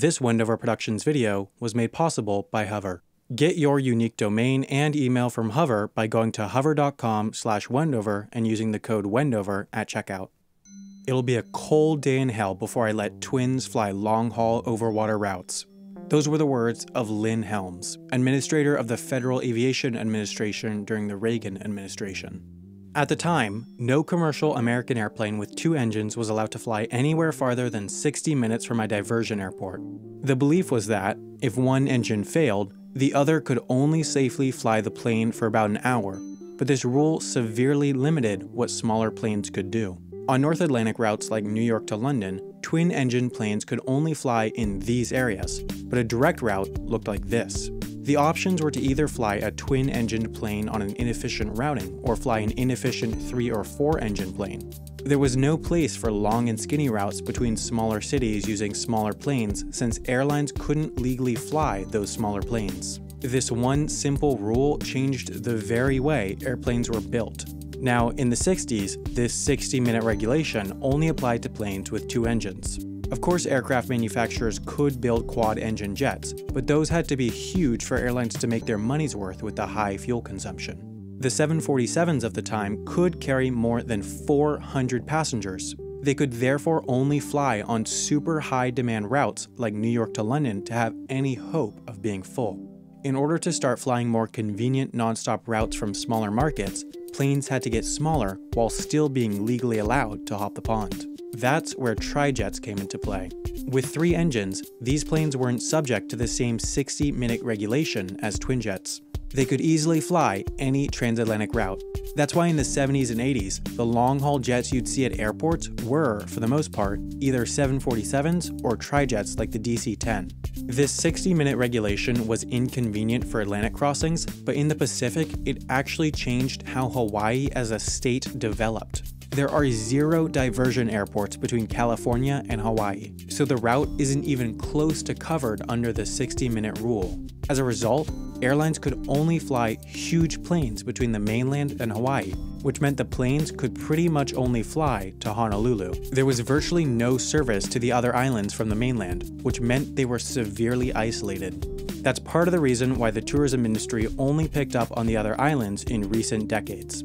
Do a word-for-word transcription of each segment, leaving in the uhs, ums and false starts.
This Wendover Productions video was made possible by Hover. Get your unique domain and email from Hover by going to hover dot com slash Wendover and using the code Wendover at checkout. It'll be a cold day in hell before I let twins fly long-haul overwater routes. Those were the words of Lynn Helms, administrator of the Federal Aviation Administration during the Reagan administration. At the time, no commercial American airplane with two engines was allowed to fly anywhere farther than sixty minutes from a diversion airport. The belief was that, if one engine failed, the other could only safely fly the plane for about an hour, but this rule severely limited what smaller planes could do. On North Atlantic routes like New York to London, twin-engine planes could only fly in these areas, but a direct route looked like this. The options were to either fly a twin-engined plane on an inefficient routing or fly an inefficient three- or four-engine plane. There was no place for long and skinny routes between smaller cities using smaller planes since airlines couldn't legally fly those smaller planes. This one simple rule changed the very way airplanes were built. Now, in the sixties, this sixty-minute regulation only applied to planes with two engines. Of course, aircraft manufacturers could build quad-engine jets, but those had to be huge for airlines to make their money's worth with the high fuel consumption. The seven forty-sevens of the time could carry more than four hundred passengers. They could therefore only fly on super high-demand routes like New York to London to have any hope of being full. In order to start flying more convenient nonstop routes from smaller markets, planes had to get smaller while still being legally allowed to hop the pond. That's where trijets came into play. With three engines, these planes weren't subject to the same sixty-minute regulation as twin jets. They could easily fly any transatlantic route. That's why in the seventies and eighties, the long-haul jets you'd see at airports were, for the most part, either seven forty-sevens or trijets like the D C ten. This sixty-minute regulation was inconvenient for Atlantic crossings, but in the Pacific, it actually changed how Hawaii as a state developed. There are zero diversion airports between California and Hawaii, so the route isn't even close to covered under the sixty-minute rule. As a result, airlines could only fly huge planes between the mainland and Hawaii, which meant the planes could pretty much only fly to Honolulu. There was virtually no service to the other islands from the mainland, which meant they were severely isolated. That's part of the reason why the tourism industry only picked up on the other islands in recent decades.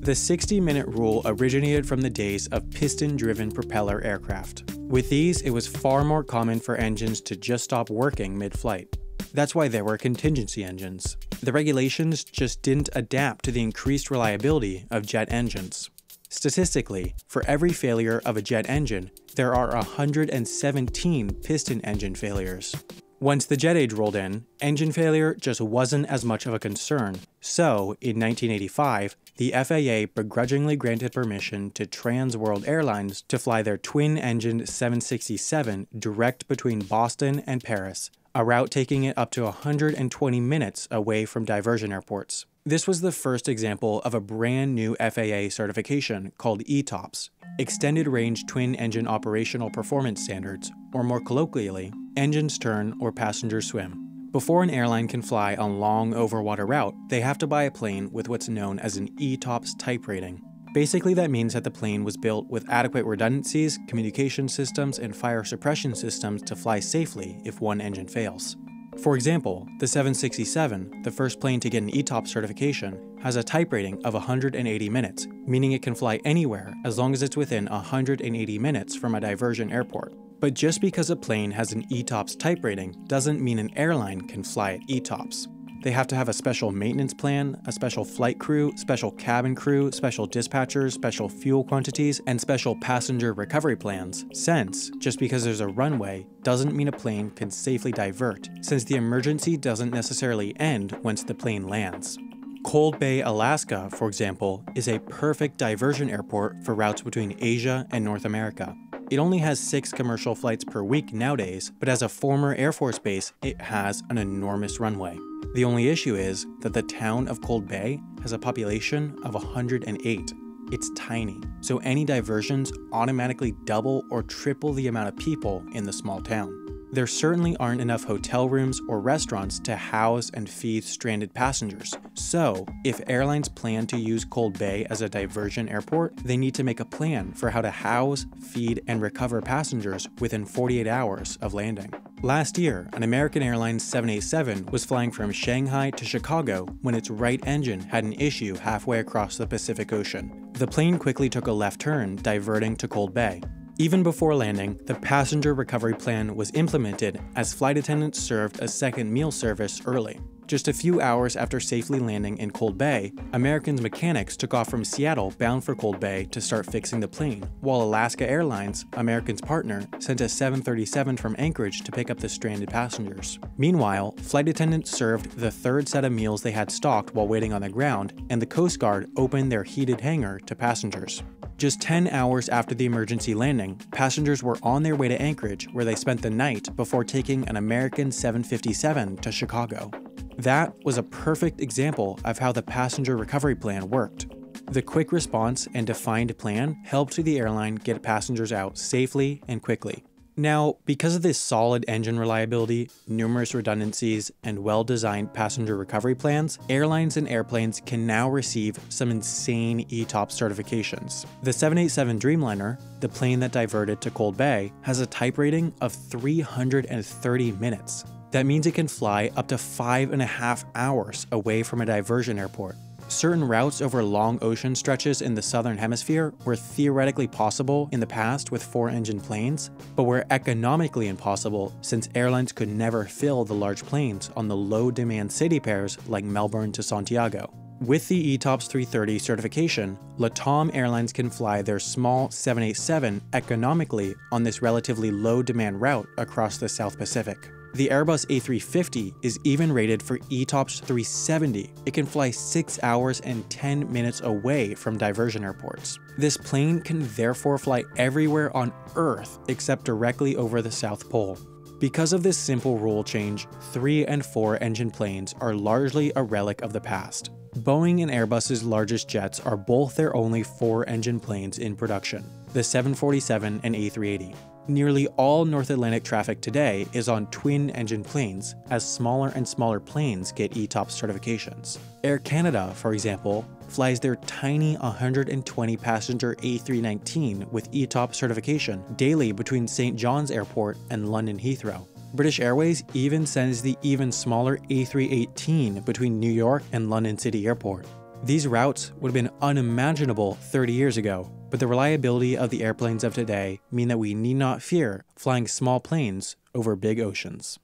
The sixty-minute rule originated from the days of piston-driven propeller aircraft. With these, it was far more common for engines to just stop working mid-flight. That's why there were contingency engines. The regulations just didn't adapt to the increased reliability of jet engines. Statistically, for every failure of a jet engine, there are one hundred seventeen piston engine failures. Once the jet age rolled in, engine failure just wasn't as much of a concern. So, in nineteen eighty-five, the F A A begrudgingly granted permission to Trans World Airlines to fly their twin-engined seven sixty-seven direct between Boston and Paris, a route taking it up to one hundred twenty minutes away from diversion airports. This was the first example of a brand new F A A certification called E TOPS, Extended Range Twin Engine Operational Performance Standards, or more colloquially, engines turn or passengers swim. Before an airline can fly a long overwater route, they have to buy a plane with what's known as an E TOPS type rating. Basically, that means that the plane was built with adequate redundancies, communication systems, and fire suppression systems to fly safely if one engine fails. For example, the seven sixty-seven, the first plane to get an E TOPS certification, has a type rating of one hundred eighty minutes, meaning it can fly anywhere as long as it's within one hundred eighty minutes from a diversion airport. But just because a plane has an E TOPS type rating doesn't mean an airline can fly at E TOPS. They have to have a special maintenance plan, a special flight crew, special cabin crew, special dispatchers, special fuel quantities, and special passenger recovery plans, since just because there's a runway doesn't mean a plane can safely divert, since the emergency doesn't necessarily end once the plane lands. Cold Bay, Alaska, for example, is a perfect diversion airport for routes between Asia and North America. It only has six commercial flights per week nowadays, but as a former Air Force base, it has an enormous runway. The only issue is that the town of Cold Bay has a population of one hundred eight. It's tiny, so any diversions automatically double or triple the amount of people in the small town. There certainly aren't enough hotel rooms or restaurants to house and feed stranded passengers. So, if airlines plan to use Cold Bay as a diversion airport, they need to make a plan for how to house, feed, and recover passengers within forty-eight hours of landing. Last year, an American Airlines seven eighty-seven was flying from Shanghai to Chicago when its right engine had an issue halfway across the Pacific Ocean. The plane quickly took a left turn, diverting to Cold Bay. Even before landing, the passenger recovery plan was implemented as flight attendants served a second meal service early. Just a few hours after safely landing in Cold Bay, American's mechanics took off from Seattle bound for Cold Bay to start fixing the plane, while Alaska Airlines, American's partner, sent a seven thirty-seven from Anchorage to pick up the stranded passengers. Meanwhile, flight attendants served the third set of meals they had stocked while waiting on the ground, and the Coast Guard opened their heated hangar to passengers. Just ten hours after the emergency landing, passengers were on their way to Anchorage, where they spent the night before taking an American seven fifty-seven to Chicago. That was a perfect example of how the passenger recovery plan worked. The quick response and defined plan helped the airline get passengers out safely and quickly. Now, because of this solid engine reliability, numerous redundancies, and well-designed passenger recovery plans, airlines and airplanes can now receive some insane E TOPS certifications. The seven eighty-seven Dreamliner, the plane that diverted to Cold Bay, has a type rating of three hundred thirty minutes. That means it can fly up to five and a half hours away from a diversion airport. Certain routes over long ocean stretches in the southern hemisphere were theoretically possible in the past with four-engine planes, but were economically impossible since airlines could never fill the large planes on the low-demand city pairs like Melbourne to Santiago. With the E TOPS three thirty certification, LATAM Airlines can fly their small seven eighty-seven economically on this relatively low-demand route across the South Pacific. The Airbus A three fifty is even rated for E TOPS three seventy. It can fly six hours and ten minutes away from diversion airports. This plane can therefore fly everywhere on Earth except directly over the South Pole. Because of this simple rule change, three and four engine planes are largely a relic of the past. Boeing and Airbus's largest jets are both their only four engine planes in production, the seven forty-seven and A three eighty. Nearly all North Atlantic traffic today is on twin-engine planes, as smaller and smaller planes get E TOPS certifications. Air Canada, for example, flies their tiny one hundred twenty passenger A three nineteen with E TOPS certification daily between Saint John's Airport and London Heathrow. British Airways even sends the even smaller A three eighteen between New York and London City Airport. These routes would have been unimaginable thirty years ago, but the reliability of the airplanes of today mean that we need not fear flying small planes over big oceans.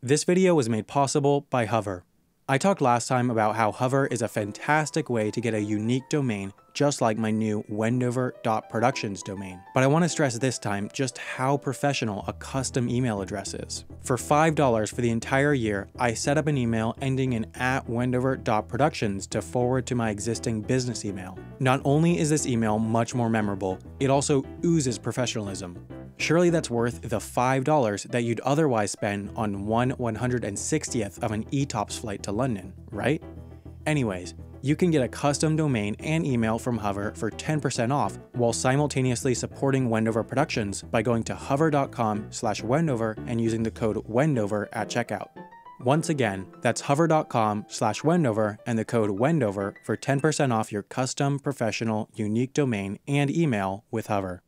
This video was made possible by Hover. I talked last time about how Hover is a fantastic way to get a unique domain just like my new Wendover dot Productions domain. But I want to stress this time just how professional a custom email address is. For five dollars for the entire year, I set up an email ending in at Wendover dot Productions to forward to my existing business email. Not only is this email much more memorable, it also oozes professionalism. Surely that's worth the five dollars that you'd otherwise spend on one one hundred sixtieth of an E TOPS flight to London, right? Anyways, you can get a custom domain and email from Hover for ten percent off while simultaneously supporting Wendover Productions by going to hover dot com slash Wendover and using the code Wendover at checkout. Once again, that's hover dot com slash Wendover and the code Wendover for ten percent off your custom, professional, unique domain and email with Hover.